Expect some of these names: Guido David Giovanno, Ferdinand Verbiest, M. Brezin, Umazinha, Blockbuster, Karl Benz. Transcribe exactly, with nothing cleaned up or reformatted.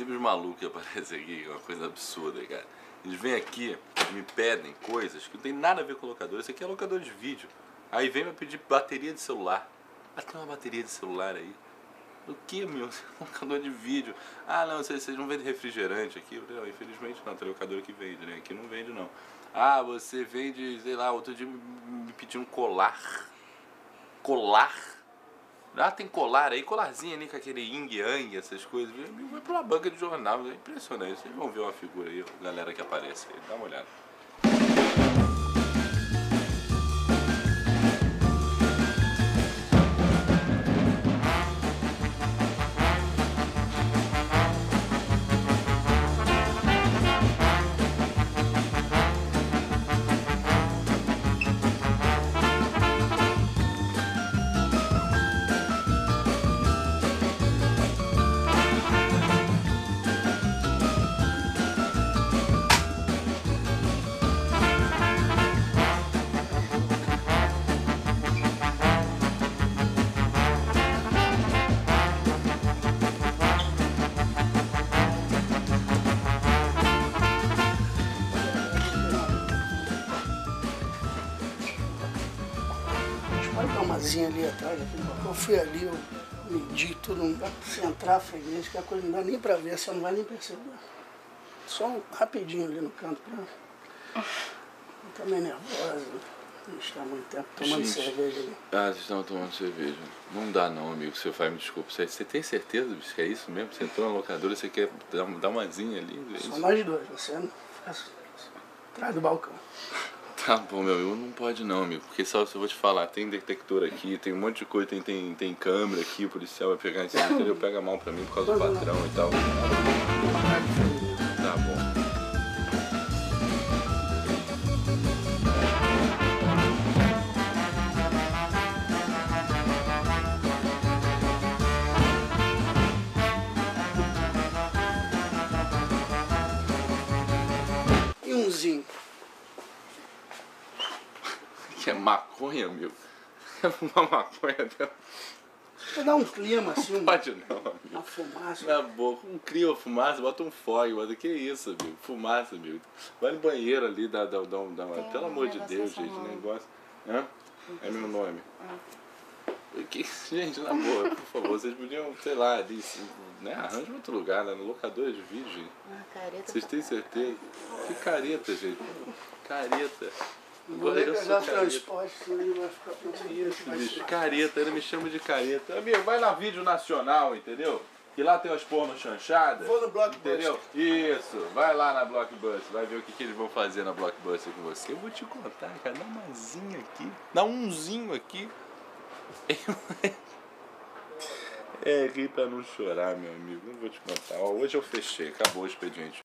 sempre os malucos aparecem aqui, é uma coisa absurda, cara. Eles vêm aqui, me pedem coisas que não tem nada a ver com locador. Isso aqui é locador de vídeo. Aí vem me pedir bateria de celular. Ah, tem uma bateria de celular aí. O que, meu? Locador de vídeo. Ah, não, vocês, vocês não vendem refrigerante aqui? Eu falei, não, infelizmente não, tem locador que vende, né? Aqui não vende, não. Ah, você vende, sei lá, outro dia me pediu um colar. Colar? Ah, tem colar aí, colarzinho ali com aquele yin-yang, essas coisas. Vai pra uma banca de jornal, é impressionante. Vocês vão ver uma figura aí, a galera que aparece aí, dá uma olhada. Ali atrás, eu fui ali, eu medi tudo, não dá pra entrar, freguês, que a coisa não dá nem pra ver, você não vai nem perceber. Só um rapidinho ali no canto, pra não tá meio nervosa, não está muito tempo tomando gente, cerveja ali. Ah, vocês estão tomando cerveja. Não dá não, amigo, seu pai, me desculpa. Você, você tem certeza, bicho, que é isso mesmo? Você entrou na locadora, você quer dar, dar uma zinha ali? É só nós dois, você não fica atrás do balcão. Tá bom, meu amigo, não pode não, amigo, porque só eu vou te falar, tem detector aqui, tem um monte de coisa, tem, tem, tem câmera aqui, o policial vai pegar em cima, entendeu? Pega mal pra mim por causa do patrão e tal. Tá bom. E umzinho. Que é maconha, meu. É uma maconha dela. Pra dar um clima assim. Não pode não, amigo. Uma fumaça. Na boca, um clima, fumaça, bota um fogo, bota que isso, amigo. Fumaça, amigo. Vai no banheiro ali, dá, dá, dá, dá uma... Pelo amor de Deus, gente, negócio... Hã? É meu nome. Porque, gente, na boa, por favor, vocês podiam, sei lá, ali, né? Arranja outro lugar, né? No locador de vídeo, gente. Uma careta. Vocês têm certeza? Que careta, gente. Careta. Agora eu sou transporte, vai ficar tudo isso, bicho. Careta, ele me chama de careta. Amigo, vai lá vídeo nacional, entendeu? Que lá tem umas porno chanchadas. Vou no Blockbuster. Entendeu? Isso, vai lá na Blockbuster, vai ver o que, que eles vão fazer na Blockbuster com você. Eu vou te contar, cara, dá uma zinha aqui, dá umzinho aqui. É, ri pra não chorar, meu amigo, não vou te contar. Ó, hoje eu fechei, acabou o expediente.